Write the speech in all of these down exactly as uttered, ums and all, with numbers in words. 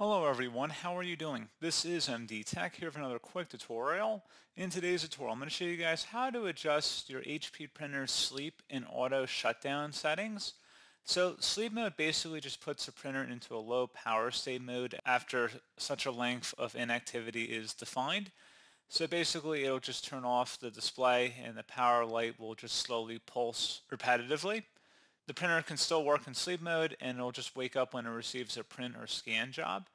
Hello everyone, how are you doing? This is M D Tech here for another quick tutorial. In today's tutorial, I'm going to show you guys how to adjust your H P printer's sleep and auto shutdown settings. So sleep mode basically just puts the printer into a low power state mode after such a length of inactivity is defined. So basically it'll just turn off the display and the power light will just slowly pulse repetitively. The printer can still work in sleep mode and it'll just wake up when it receives a print or scan job.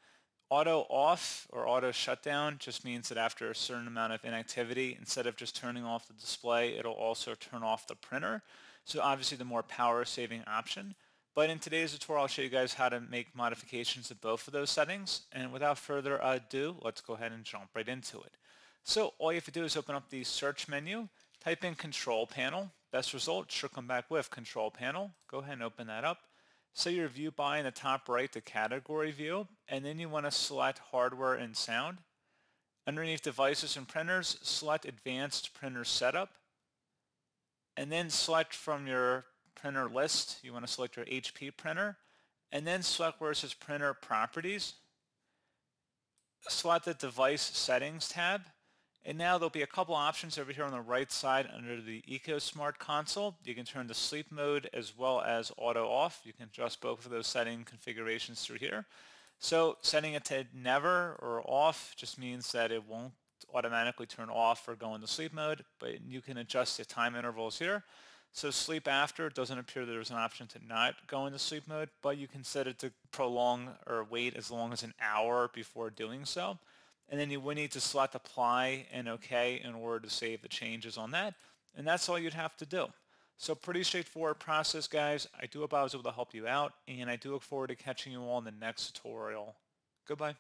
Auto off or auto shutdown just means that after a certain amount of inactivity, instead of just turning off the display, it'll also turn off the printer. So obviously the more power saving option. But in today's tutorial, I'll show you guys how to make modifications to both of those settings. And without further ado, let's go ahead and jump right into it. So all you have to do is open up the search menu, type in control panel. Best result should come back with control panel. Go ahead and open that up. Set your view by in the top right to category view, and then you want to select hardware and sound. Underneath devices and printers, select advanced printer setup, and then select from your printer list. You want to select your H P printer, and then select where it says printer properties. Select the device settings tab. And now there'll be a couple options over here on the right side under the EcoSmart console. You can turn to sleep mode as well as auto off. You can adjust both of those setting configurations through here. So setting it to never or off just means that it won't automatically turn off or go into sleep mode, but you can adjust the time intervals here. So sleep after, it doesn't appear there's an option to not go into sleep mode, but you can set it to prolong or wait as long as an hour before doing so. And then you would need to select apply and OK in order to save the changes on that. And that's all you'd have to do. So pretty straightforward process, guys. I do hope I was able to help you out, and I do look forward to catching you all in the next tutorial. Goodbye.